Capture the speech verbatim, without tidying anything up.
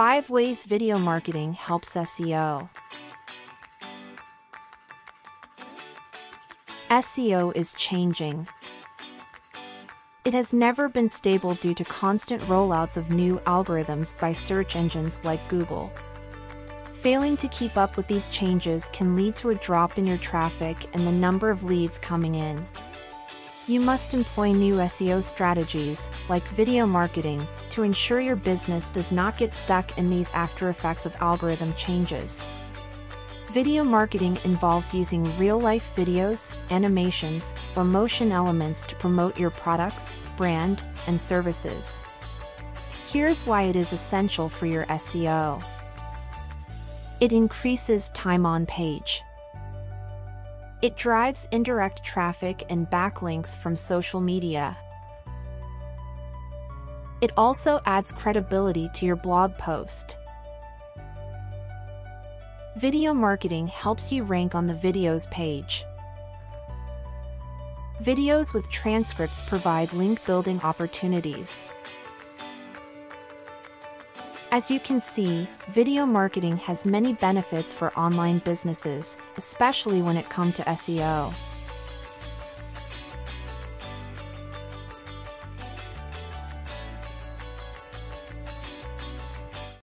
five Ways Video Marketing Helps S E O. S E O is changing. It has never been stable due to constant rollouts of new algorithms by search engines like Google. Failing to keep up with these changes can lead to a drop in your traffic and the number of leads coming in. You must employ new S E O strategies, like video marketing, to ensure your business does not get stuck in these aftereffects of algorithm changes. Video marketing involves using real-life videos, animations, or motion elements to promote your products, brand, and services. Here's why it is essential for your S E O. It increases time on page. It drives indirect traffic and backlinks from social media. It also adds credibility to your blog post. Video marketing helps you rank on the videos page. Videos with transcripts provide link building opportunities. As you can see, video marketing has many benefits for online businesses, especially when it comes to S E O.